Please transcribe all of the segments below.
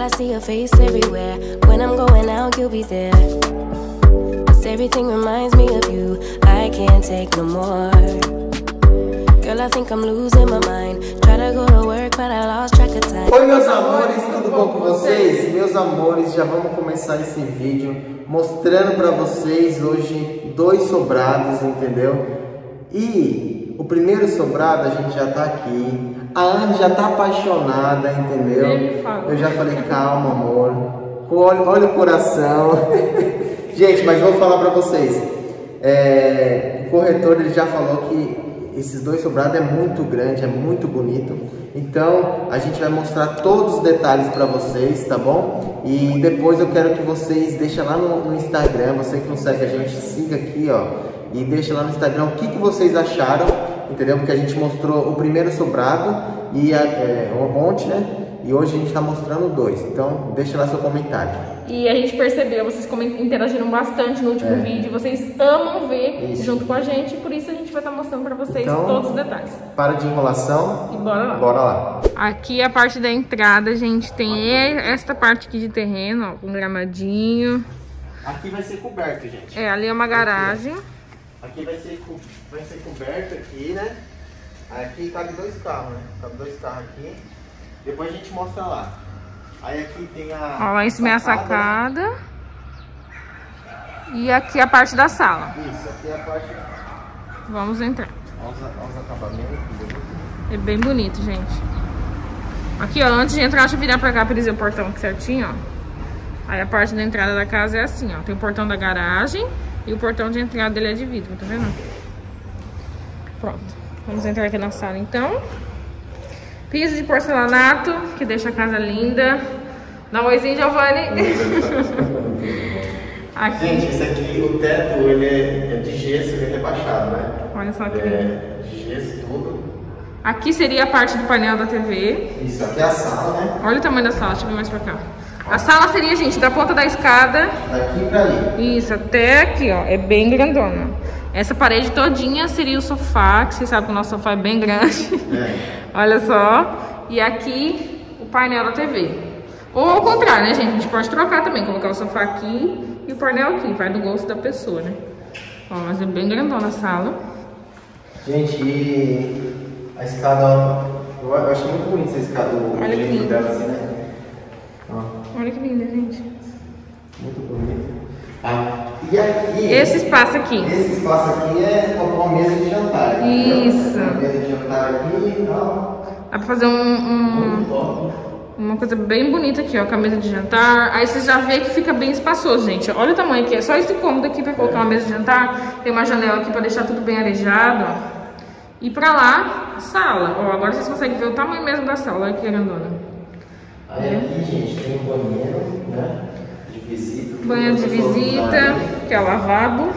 Girl, I see your face everywhere. When I'm going out, you'll be there. 'Cause everything reminds me of you. I can't take no more. Girl, I think I'm losing my mind. Try to go to work, but I lost track of time. Oi, meus amores, tudo bom com vocês? Meus amores, já vamos começar esse vídeo mostrando pra vocês hoje dois sobrados, entendeu? E o primeiro sobrado, a gente já tá aqui. A Anny já tá apaixonada, entendeu? Eu já falei, calma, amor. Olha o coração. Gente, mas vou falar pra vocês. O corretor, ele já falou que esses dois sobrados é muito grande, é muito bonito. Então, a gente vai mostrar todos os detalhes pra vocês, tá bom? E depois eu quero que vocês deixem lá no Instagram. Você que não segue a gente, siga aqui, ó. E deixa lá no Instagram o que vocês acharam, entendeu? Porque a gente mostrou o primeiro sobrado e ontem, né? E hoje a gente tá mostrando dois. Então, deixa lá seu comentário. E a gente percebeu, vocês interagiram bastante no último vídeo. Vocês amam ver isso junto com a gente. Por isso a gente vai estar mostrando pra vocês então, todos os detalhes. Para de enrolação e bora lá. Bora lá. Aqui a parte da entrada, a gente tem esta parte aqui de terreno, ó, um gramadinho. Aqui vai ser coberto, gente. É, ali é uma garagem. Aqui vai ser coberto aqui, né? Aqui cabe dois carros, né? Cabe dois carros aqui. Depois a gente mostra lá. Aí aqui tem a... Ó, isso é a sacada. Né? E aqui a parte da sala. Isso, aqui é a parte... Vamos entrar. Olha os acabamentos. É bem bonito, gente. Aqui, ó, antes de entrar, deixa eu virar pra cá pra eles verem o portão aqui certinho, ó. Aí a parte da entrada da casa é assim, ó. Tem o portão da garagem. E o portão de entrada dele é de vidro, tá vendo? Pronto. Vamos entrar aqui na sala, então. Piso de porcelanato, que deixa a casa linda. Dá um oizinho, Giovanni. Aqui. Gente, esse aqui, o teto, ele é de gesso, ele é rebaixado, né? Olha só que lindo. É de gesso, tudo. Aqui seria a parte do painel da TV. Isso, aqui é a sala, né? Olha o tamanho da sala, deixa eu ver mais pra cá. A sala seria, gente, da ponta da escada. Daqui pra ali. Isso, até aqui, ó. É bem grandona. Essa parede todinha seria o sofá, que vocês sabem que o nosso sofá é bem grande. É. Olha só. E aqui, o painel da TV. Ou ao contrário, né, gente? A gente pode trocar também. Colocar o sofá aqui e o painel aqui. Vai do gosto da pessoa, né? Ó, mas é bem grandona a sala. Gente, e a escada... Eu acho muito bonita essa escada. Olha que linda. Assim, né? Olha que linda, gente. Muito bonito. Ah, e aqui... Esse espaço aqui é uma mesa de jantar. Isso. Uma mesa de jantar aqui e tal. Dá pra fazer uma coisa bem bonita aqui, ó. Com a mesa de jantar. Aí você já vê que fica bem espaçoso, gente. Olha o tamanho aqui. É só esse cômodo aqui pra colocar uma mesa de jantar. Tem uma janela aqui pra deixar tudo bem arejado, ó. E pra lá, sala. Ó, agora vocês conseguem ver o tamanho mesmo da sala. Olha que grandona. Aí aqui, gente, tem um banheiro, né, de visita. Banheiro de visita, que é o lavabo.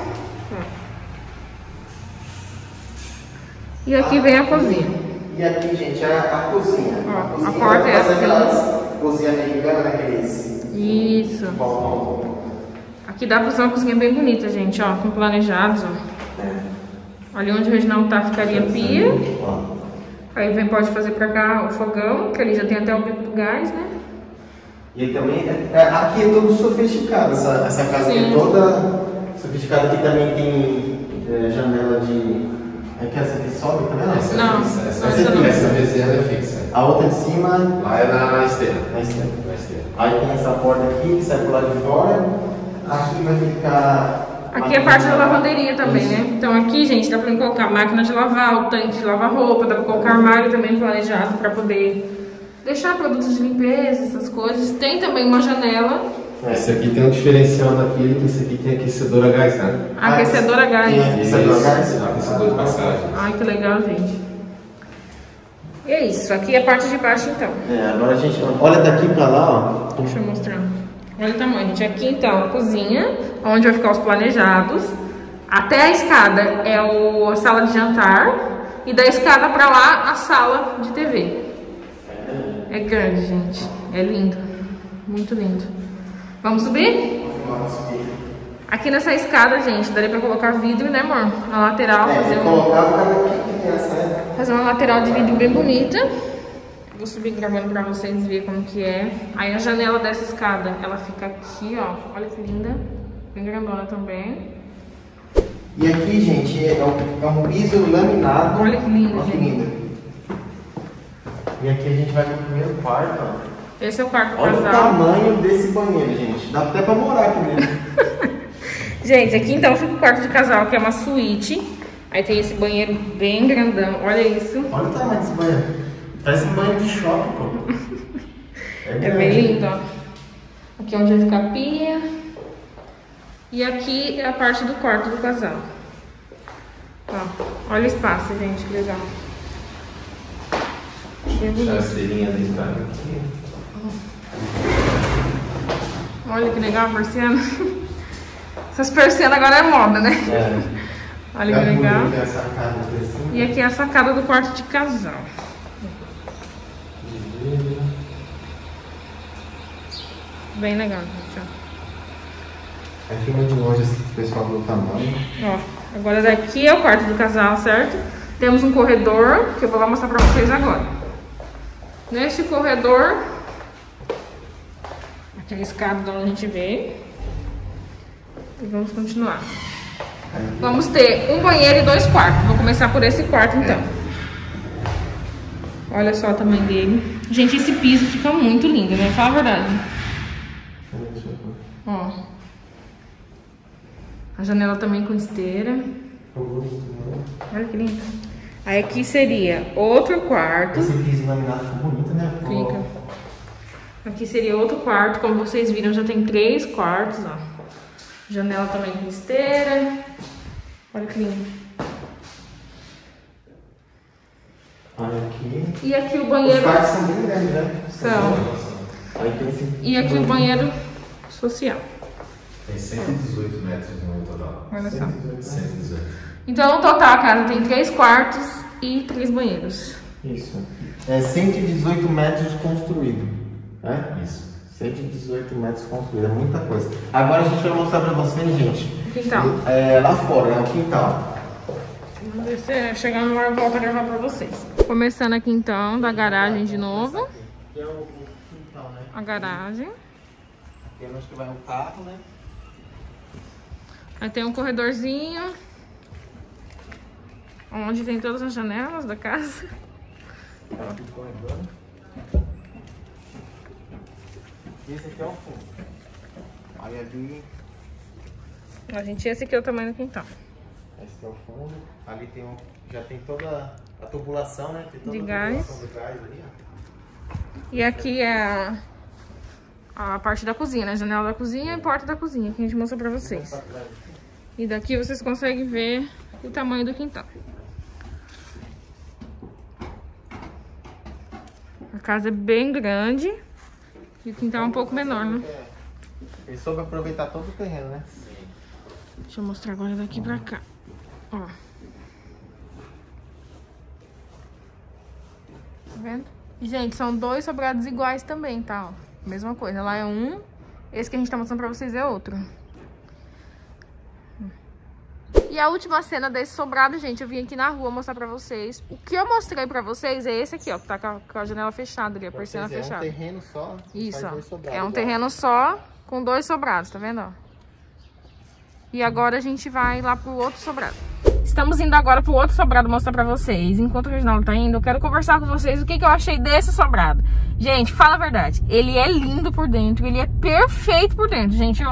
E aqui vem a cozinha. E aqui, gente, a cozinha. Ó, a porta é assim. Aquelas cozinhas americanas, aqueles... Isso. Aqui dá pra usar uma cozinha bem bonita, gente, ó, com planejados, ó. É. Olha onde o Reginaldo tá, ficaria a pia. Ó. Aí vem, pode fazer pra cá o fogão, que ali já tem até o bico do gás, né? E aí também, aqui é todo sofisticado, essa casa aqui é toda sofisticada. Aqui também tem janela de... É que essa aqui sobe, tá vendo? Essa não, é fixa. Essa vizinha é fixa. A outra de cima... Lá é na esteira. Na esteira. Aí tem essa porta aqui, que sai pro lado de fora. Aqui vai ficar... Aqui é a parte da lavanderia também, né? Então aqui, gente, dá pra colocar máquina de lavar, o tanque de lavar roupa, dá pra colocar armário também planejado pra poder deixar produtos de limpeza, essas coisas. Tem também uma janela. Esse aqui tem um diferencial daquele, que esse aqui tem aquecedor a gás, né? Aquecedor a gás. Aquecedor a gás? Aquecedor de passagem. Ai, que legal, gente. E é isso, aqui é a parte de baixo, então. É, agora a gente... Olha daqui pra lá, ó. Deixa eu mostrar. Olha o tamanho, gente. Aqui, então, a cozinha, onde vai ficar os planejados. Até a escada é a sala de jantar. E da escada pra lá, a sala de TV. É grande, gente. É lindo. Muito lindo. Vamos subir? Vamos subir. Aqui nessa escada, gente, daria pra colocar vidro, né, amor? Na lateral, fazer uma lateral de vidro bem bonita. Vou subir gravando pra vocês verem como que é. Aí a janela dessa escada, ela fica aqui, ó. Olha que linda. Bem grandona também. E aqui, gente, é um piso laminado. Olha que lindo, ó, gente. Linda. E aqui a gente vai pro primeiro quarto, ó. Esse é o quarto casal. Olha o tamanho desse banheiro, gente. Dá até pra morar aqui mesmo. Gente, aqui então fica o quarto de casal, que é uma suíte. Aí tem esse banheiro bem grandão. Olha isso. Olha o tamanho desse banheiro. Parece um banheiro de shopping, pô. É bem lindo, ó. Aqui é onde vai ficar a pia. E aqui é a parte do quarto do casal. Ó, olha o espaço, gente. Que legal. Que bonito. Chaceirinha da história aqui. Olha que legal a persiana. Essas persianas agora é moda, né? É. Olha que legal. E aqui é a sacada do quarto de casal. Bem legal, gente. Ó. Aqui é de longe o pessoal do tamanho. Ó, agora daqui é o quarto do casal, certo? Temos um corredor que eu vou lá mostrar pra vocês agora. Neste corredor, aqui é a escada de onde a gente veio. E vamos continuar. Vamos ter um banheiro e dois quartos. Vou começar por esse quarto, então. Olha só o tamanho dele. Gente, esse piso fica muito lindo, né? Fala a verdade. Ó. A janela também com esteira. Olha que lindo. Aí aqui seria outro quarto. Esse piso laminado fica bonito, né? Fica. Aqui seria outro quarto. Como vocês viram, já tem 3 quartos, ó. Janela também com esteira. Olha que lindo. Olha aqui. E aqui o banheiro. Os quartos são bem grandes, né? São. E aqui o banheiro social. Tem 118 metros no total. Olha só. 118. Então, no total, a casa tem 3 quartos e 3 banheiros. Isso. É 118 metros construído. É? Isso. 118 metros construídos, é muita coisa. Agora a gente vai mostrar pra vocês, gente. Quintal. É, lá fora, é o quintal. Vamos descer, chegar no ar e volto a gravar pra vocês. Começando aqui então, da garagem de novo. Aqui é o quintal, né? A garagem. Aqui é onde que vai o carro, né? Aí tem um corredorzinho. Onde tem todas as janelas da casa. Aqui o corredor. Esse aqui é o fundo. Aí ali... Gente, esse aqui é o tamanho do quintal. Esse é o fundo. Ali tem um... já tem toda a tubulação, né? Tem toda de gás. Do gás ali, ó. E aqui é a parte da cozinha, né? Janela da cozinha e porta da cozinha, que a gente mostrou pra vocês. E daqui vocês conseguem ver o tamanho do quintal. A casa é bem grande. E o quintal é um pouco menor, né? Ele soube aproveitar todo o terreno, né? Sim. Deixa eu mostrar agora daqui pra cá. Ó. Tá vendo? E, gente, são 2 sobrados iguais também, tá? Ó. Mesma coisa. Lá é um. Esse que a gente tá mostrando pra vocês é outro. E a última cena desse sobrado, gente, eu vim aqui na rua mostrar pra vocês. O que eu mostrei pra vocês é esse aqui, ó, que tá com a janela fechada ali, a persiana fechada. É um terreno só. Isso, ó. É um terreno só com 2 sobrados, tá vendo, ó? E agora a gente vai lá pro outro sobrado. Estamos indo agora pro outro sobrado mostrar pra vocês. Enquanto o Reginaldo tá indo, eu quero conversar com vocês o que eu achei desse sobrado. Gente, fala a verdade, ele é lindo por dentro, ele é perfeito por dentro, gente.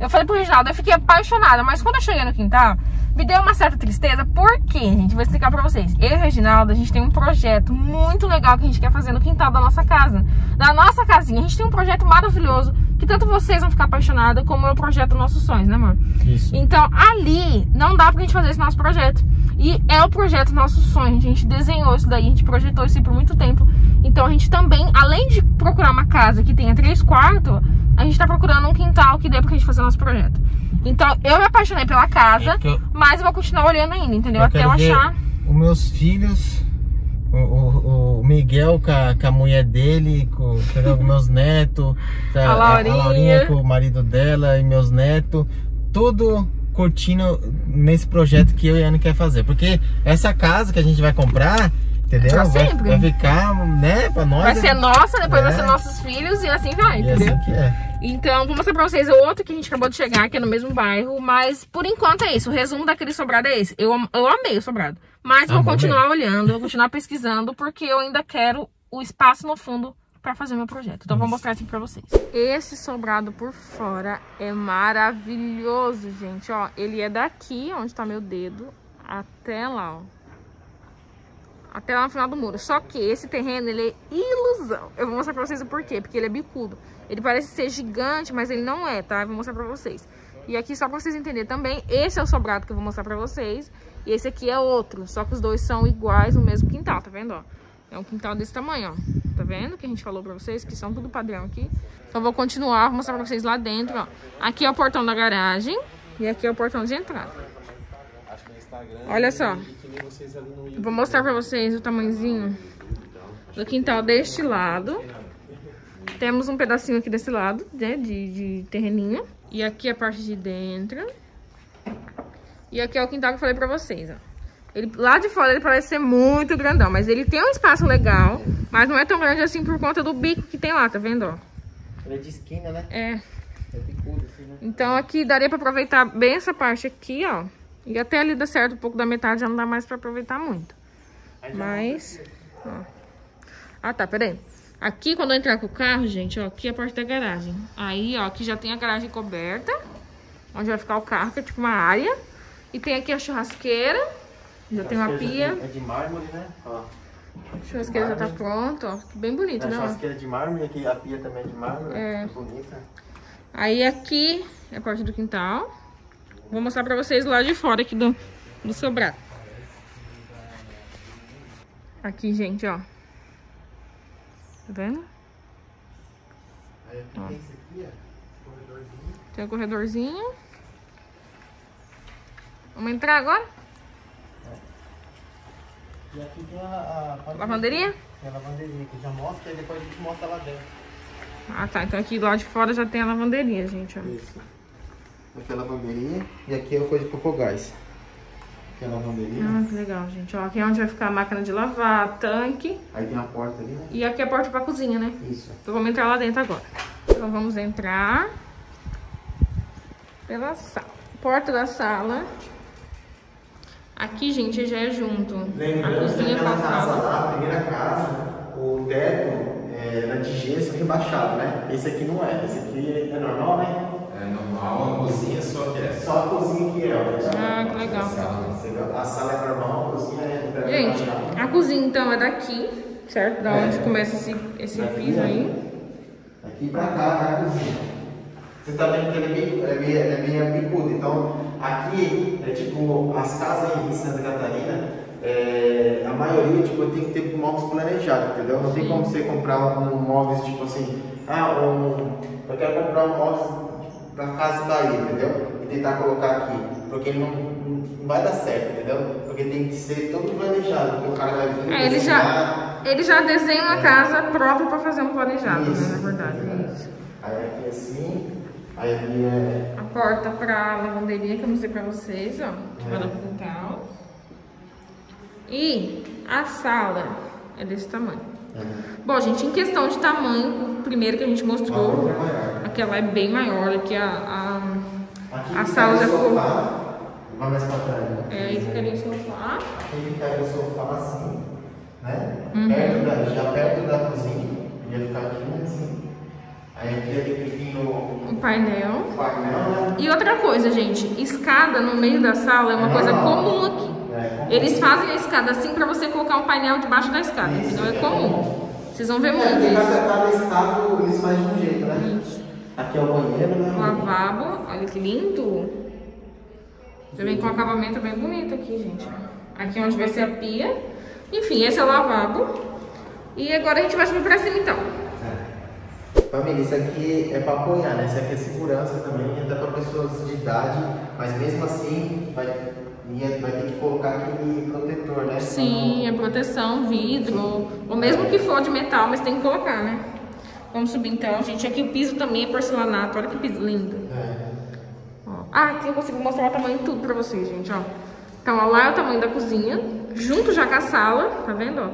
Eu falei pro Reginaldo, eu fiquei apaixonada, mas quando eu cheguei no quintal, me deu uma certa tristeza. Por quê, gente? Vou explicar pra vocês. Eu e o Reginaldo, a gente tem um projeto muito legal que a gente quer fazer no quintal da nossa casa, da nossa casinha. A gente tem um projeto maravilhoso, que tanto vocês vão ficar apaixonados, como eu projeto nossos sonhos, né, amor? Isso. Então, ali, não dá pra gente fazer esse nosso projeto. E é o projeto nosso sonho, gente. A gente desenhou isso daí, a gente projetou isso por muito tempo. Então a gente também, além de procurar uma casa que tenha 3 quartos, a gente tá procurando um quintal que dê pra gente fazer o nosso projeto. Então eu me apaixonei pela casa, mas eu vou continuar olhando ainda, entendeu? Até eu achar... Os meus filhos, o Miguel com a mulher dele, com meus netos, a Laurinha com o marido dela e meus netos, tudo... curtindo nesse projeto que eu e a Ana quer fazer. Porque essa casa que a gente vai comprar Entendeu? Pra sempre. Vai ficar, né, pra nós. Vai ser nossa, depois vai ser nossos filhos e assim vai, entendeu? Assim que é. Então, vou mostrar pra vocês o outro que a gente acabou de chegar, que é no mesmo bairro. Mas, por enquanto, é isso. O resumo daquele sobrado é esse. Eu amei o sobrado. Mas vou continuar olhando, vou continuar pesquisando, porque eu ainda quero o espaço no fundo pra fazer meu projeto. Então, vou mostrar assim pra vocês. Esse sobrado por fora é maravilhoso, gente. Ó, ele é daqui, onde tá meu dedo, até lá, ó. Até lá no final do muro. Só que esse terreno, ele é ilusão. Eu vou mostrar pra vocês o porquê. Porque ele é bicudo. Ele parece ser gigante, mas ele não é, tá? Eu vou mostrar pra vocês. E aqui, só pra vocês entenderem também, esse é o sobrado que eu vou mostrar pra vocês. E esse aqui é outro. Só que os dois são iguais no mesmo quintal, tá vendo, ó? É um quintal desse tamanho, ó. Tá vendo que a gente falou pra vocês? Que são tudo padrão aqui. Então, vou continuar. Vou mostrar pra vocês lá dentro, ó. Aqui é o portão da garagem. E aqui é o portão de entrada. Olha só, vou mostrar pra vocês o tamanhozinho do quintal deste lado. Temos um pedacinho aqui desse lado, né, de terreninho. E aqui a parte de dentro. E aqui é o quintal que eu falei pra vocês, ó. Ele, lá de fora ele parece ser muito grandão, mas ele tem um espaço legal, mas não é tão grande assim por conta do bico que tem lá, tá vendo, ó? Ele é de esquina, né? É. É bicudo assim, né? Então aqui daria pra aproveitar bem essa parte aqui, ó. E até ali dá certo, um pouco da metade já não dá mais pra aproveitar muito. Mas, ó. Ah, tá, peraí. Aqui, quando eu entrar com o carro, gente, ó, aqui é a parte da garagem. Aí, ó, aqui já tem a garagem coberta, onde vai ficar o carro, que é tipo uma área. E tem aqui a churrasqueira, já tem uma pia. É de mármore, né? Ó. A churrasqueira já tá pronta, ó. Bem bonito, né? A churrasqueira é de mármore, aqui a pia também é de mármore. É. Bonita. Aí, aqui é a parte do quintal. Vou mostrar pra vocês lá de fora aqui do sobrado. Aqui, gente, ó. Tá vendo? Aí aqui ó. Tem esse aqui, ó. Corredorzinho. Tem um corredorzinho. Vamos entrar agora? É. E aqui tem a lavanderia? Tem a lavanderia que já mostra e depois a gente mostra lá dentro. Ah, tá. Então aqui lá de fora já tem a lavanderia, gente, ó. Isso. Aqui é a lavanderia e aqui é a coisa de Copogás. Aqui é a lavanderia. Ah, que legal, gente. Ó, aqui é onde vai ficar a máquina de lavar, tanque. Aí tem a porta ali, né? E aqui é a porta pra cozinha, né? Isso. Então vamos entrar lá dentro agora. Então vamos entrar pela sala. Porta da sala. Aqui, gente, já é junto. Lembrando, a cozinha pra sala. A primeira casa, o teto era de gesso rebaixado, né? Esse aqui não é. Esse aqui é normal, né? É normal, uma cozinha só que é. Só a cozinha que é. Ah, que legal. A sala é normal, a cozinha é... Gente, a cozinha então é daqui, certo? Da onde começa esse piso aí. Daqui pra cá é a cozinha. Você tá vendo que é meio bicudo. Então, aqui, é tipo, as casas em Santa Catarina, a maioria, tipo, tem que ter móveis planejados, entendeu? Não tem como você comprar um móveis, tipo assim... Ah, eu quero comprar um móveis... pra casa daí, entendeu? E tentar colocar aqui, porque não vai dar certo, entendeu? Porque tem que ser todo planejado, porque o cara vai vir... É, ele já desenha uma casa própria pra fazer um planejado, isso, né, na verdade. É isso. Aí aqui assim, aí aqui é... A porta pra lavanderia que eu mostrei pra vocês, ó, que vai no quintal. E a sala é desse tamanho. Bom, gente, em questão de tamanho, o primeiro que a gente mostrou, aquela é bem maior do que a sala da sofá. Vai mais pra trás, né? É, aí ficaria o sofá. Aqui ficaria o sofá assim, né? Uhum. Já perto da cozinha, ia ficar aqui assim. Aí aqui tem o painel. O painel. E outra coisa, gente, escada no meio da sala é uma coisa comum aqui. Eles fazem a escada assim pra você colocar um painel debaixo da escada, isso, senão é comum. Vocês vão ver muito isso. Cada estado eles fazem de um jeito, né? Isso. Aqui é o banheiro, né? O lavabo, olha que lindo. Já vem com um acabamento bem bonito aqui, gente. Aqui é onde vai ser a pia. Enfim, esse é o lavabo. E agora a gente vai subir pra cima então. Família, isso aqui é para apoiar, né? Isso aqui é segurança também, até para pessoas de idade, mas mesmo assim vai ter que colocar aquele protetor, né? Sim, é proteção, vidro, ou mesmo que for de metal, mas tem que colocar, né? Vamos subir então, gente. Aqui o piso também é porcelanato, olha que piso lindo. É. Ó. Ah, aqui eu consigo mostrar o tamanho de tudo pra vocês, gente, ó. Então, ó, lá é o tamanho da cozinha. junto já com a sala, tá vendo?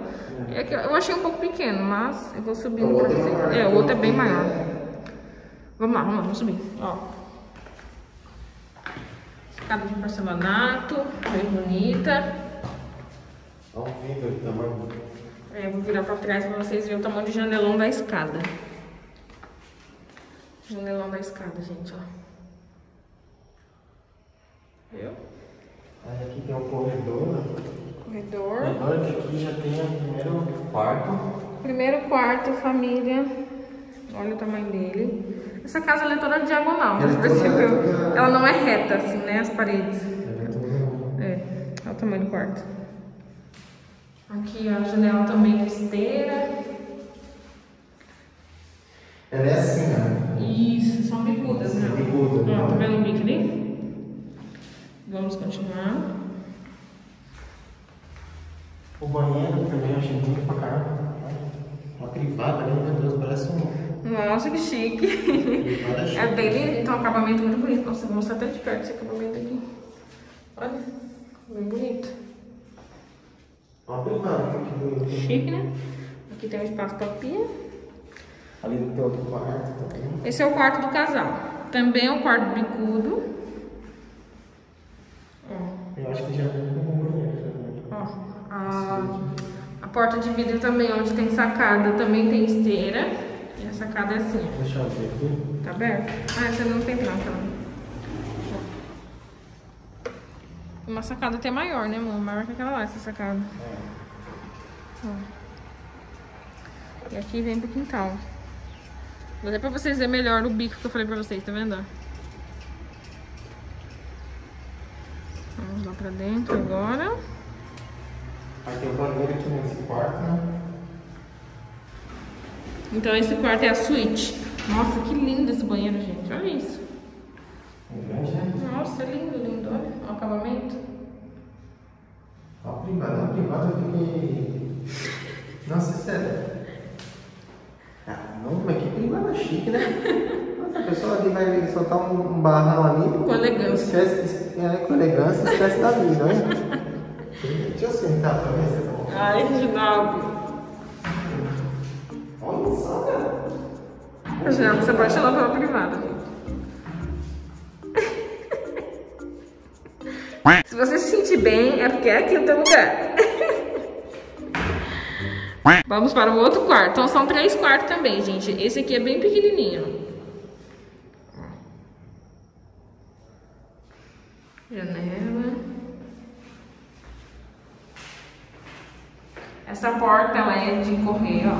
É que eu achei um pouco pequeno, mas eu vou subindo pra vocês. É, o outro é bem maior. Vamos lá, vamos subir. Ó. Escada de porcelanato, bem bonita. Olha o vidro do tamanho. É, vou virar pra trás pra vocês verem o tamanho de janelão da escada. Janelão da escada, gente, ó. Viu? Aí aqui tem um corredor, né? Corredor. Agora aqui já tem o primeiro quarto. Primeiro quarto, família. Olha o tamanho dele. Essa casa ela é toda diagonal, mas percebeu? Ela não é reta, assim, né? As paredes. É, olha o tamanho do quarto. Aqui, ó, a janela também listeira. Ela é assim, ó. Isso, são bicudas, né? Bicuda. Ó, tá vendo o bico ali? Vamos continuar. O banheiro também achei muito pra caramba. Uma privada ali, meu Deus, parece um... Nossa, que chique. É bem lindo, então um acabamento muito bonito. Nossa, vou mostrar até de perto esse acabamento aqui. Olha, bem bonito. Uma privada. Chique, né? Aqui tem um espaço pra pia. Ali tem outro quarto também. Esse é o quarto do casal. Também é um quarto bicudo. Eu acho que já tem um ó, a porta de vidro também, onde tem sacada, também tem esteira. E a sacada é assim. Deixa eu ver aqui. Tá aberto? Ah, essa não tem tranca. Uma sacada até maior, né, amor? Maior que aquela lá, essa sacada. É. Ó. E aqui vem pro quintal. Vou dar pra vocês verem melhor o bico que eu falei pra vocês, tá vendo? Vamos lá pra dentro agora. Aqui tem o banheiro aqui nesse quarto, né? Então esse quarto é a suíte. Nossa, que lindo esse banheiro, gente. Olha isso. Nossa, lindo, lindo. Olha o acabamento. A privada que... Nossa, sério. Ah, não, mas que privada chique, né? A pessoa ali vai soltar um barrão ali. Com elegância. Com elegância, esquece da vida, né? Deixa eu sentar pra ver se é bom. Ai, Reginaldo. Olha só, cara. Reginaldo, você pode chamar pela privada, gente. Se você se sentir bem, é porque é aqui o teu lugar. Vamos para o outro quarto. Então são 3 quartos também, gente. Esse aqui é bem pequenininho. Janela. Essa porta ela é de correr, ó.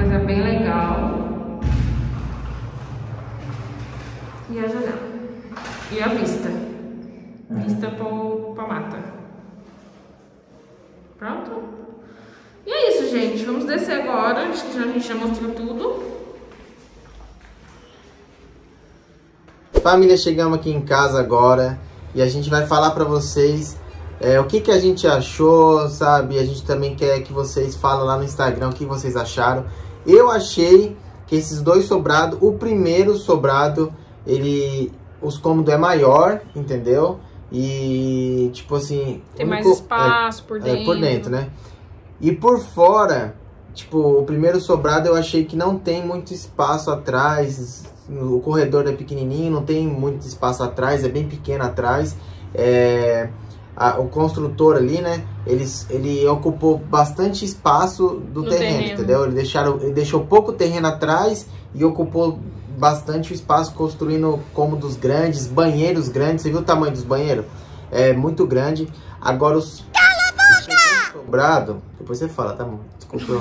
Coisa bem legal. E a janela. E a vista. Vista pra mata. Pronto? E é isso, gente. Vamos descer agora. Acho que a gente já mostrou tudo. Família, chegamos aqui em casa agora e a gente vai falar pra vocês o que a gente achou, sabe? A gente também quer que vocês falem lá no Instagram o que vocês acharam. Eu achei que esses 2 sobrados, o primeiro sobrado, os cômodos é maior, entendeu? E tipo assim... Tem mais espaço por dentro. É, por dentro, né? E por fora, tipo, o primeiro sobrado eu achei que não tem muito espaço atrás... O corredor é pequenininho, não tem muito espaço atrás, é bem pequeno atrás. O construtor ali, né? Ele ocupou bastante espaço do terreno, entendeu? Ele deixou pouco terreno atrás e ocupou bastante espaço construindo cômodos grandes, banheiros grandes. Você viu o tamanho dos banheiros? É muito grande. Agora os... sobrado, depois você fala, tá bom? Desculpa.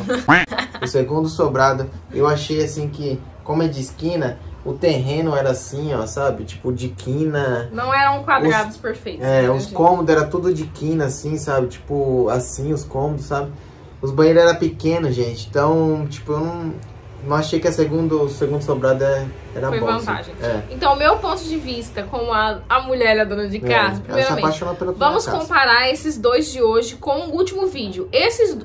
O segundo sobrado, eu achei assim que, como é de esquina, o terreno era assim, ó, sabe? Tipo, de quina. Não eram quadrados perfeitos. É, os cômodos era tudo de quina, assim, sabe? Tipo, assim, os cômodos, sabe? Os banheiros eram pequenos, gente. Então, tipo, eu não... Mas achei que a segundo sobrado era foi boss, vantagem. É. Então, o meu ponto de vista como a mulher, a dona de casa, primeiramente, vamos comparar esses dois de hoje com o último vídeo.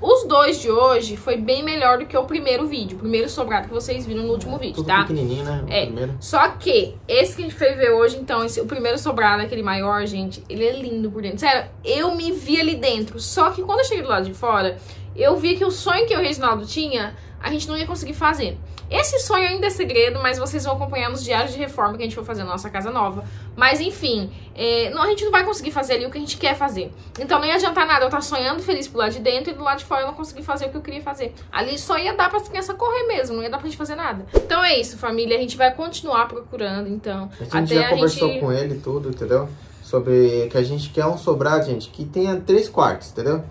Os dois de hoje foi bem melhor do que o primeiro vídeo, o primeiro sobrado que vocês viram no último vídeo, tudo tá? Pequenininho, né? É. Primeiro. Só que esse que a gente foi ver hoje, então, o primeiro sobrado, aquele maior, gente, ele é lindo por dentro. Sério, eu me vi ali dentro. Só que quando eu cheguei do lado de fora, eu vi que o sonho que o Reginaldo tinha, a gente não ia conseguir fazer. Esse sonho ainda é segredo, mas vocês vão acompanhar nos diários de reforma que a gente for fazer na nossa casa nova. Mas enfim, a gente não vai conseguir fazer ali o que a gente quer fazer. Então não ia adiantar nada eu estar sonhando feliz pro lado de dentro e do lado de fora eu não consegui fazer o que eu queria fazer. Ali só ia dar pra criança correr mesmo, não ia dar pra gente fazer nada. Então é isso, família, a gente vai continuar procurando, então. A gente já conversou com ele tudo, entendeu? Sobre que a gente quer um sobrado, gente, que tenha 3 quartos, entendeu?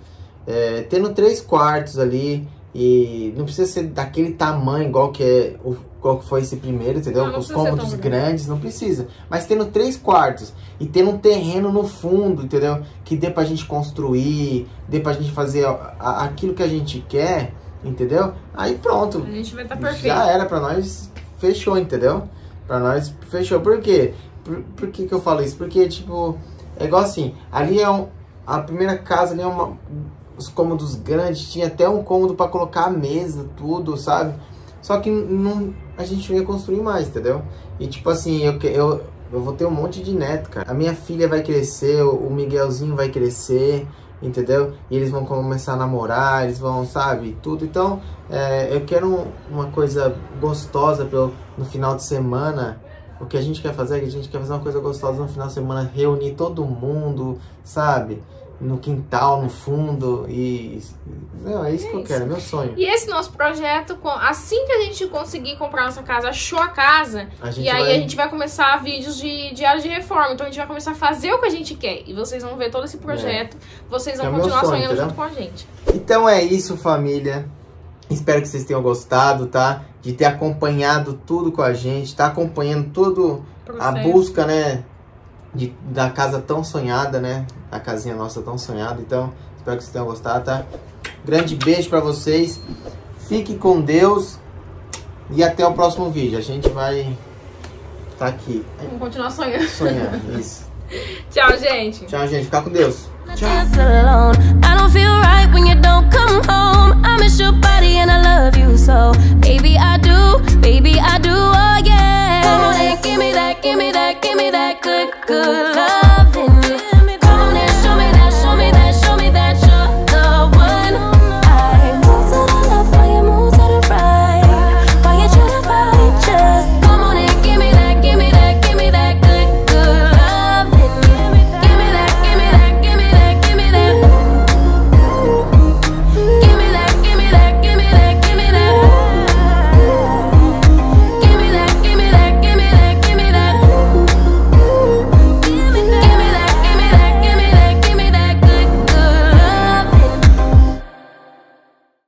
É, tendo 3 quartos ali, e não precisa ser daquele tamanho igual que é qual que foi esse primeiro, entendeu? Não, não os cômodos grandes, não precisa. Mas tendo 3 quartos e tendo um terreno no fundo, entendeu? Que dê pra gente construir, dê pra gente fazer aquilo que a gente quer, entendeu? Aí pronto. A gente vai tá perfeito. Já era, pra nós fechou, entendeu? Pra nós fechou. Por quê? Por que que eu falo isso? Porque, tipo, é igual assim, ali é a primeira casa ali é uma... Os cômodos grandes, tinha até um cômodo pra colocar a mesa, tudo, sabe? Só que não, a gente não ia construir mais, entendeu? E tipo assim, eu vou ter um monte de neto, cara. A minha filha vai crescer, o Miguelzinho vai crescer, entendeu? E eles vão começar a namorar, eles vão, sabe, tudo. Então, eu quero uma coisa gostosa no final de semana. O que a gente quer fazer é que a gente quer fazer uma coisa gostosa no final de semana, reunir todo mundo, sabe? No quintal, no fundo, e não, é isso que eu quero, é meu sonho. E esse nosso projeto, assim que a gente conseguir comprar nossa casa, achou a casa, e aí a gente vai começar vídeos de diário de reforma, então a gente vai começar a fazer o que a gente quer, e vocês vão ver todo esse projeto, vocês vão continuar sonhando junto com a gente. Então é isso, família, espero que vocês tenham gostado, tá? De ter acompanhado tudo com a gente, tá acompanhando toda a busca, né? Da casa tão sonhada, né? A casinha nossa tão sonhada. Então, espero que vocês tenham gostado, tá? Grande beijo pra vocês. Fique com Deus. E até o próximo vídeo. A gente vai... Tá aqui. Vamos continuar sonhando. Sonhando, isso. Tchau, gente. Tchau, gente. Fica com Deus. Tchau.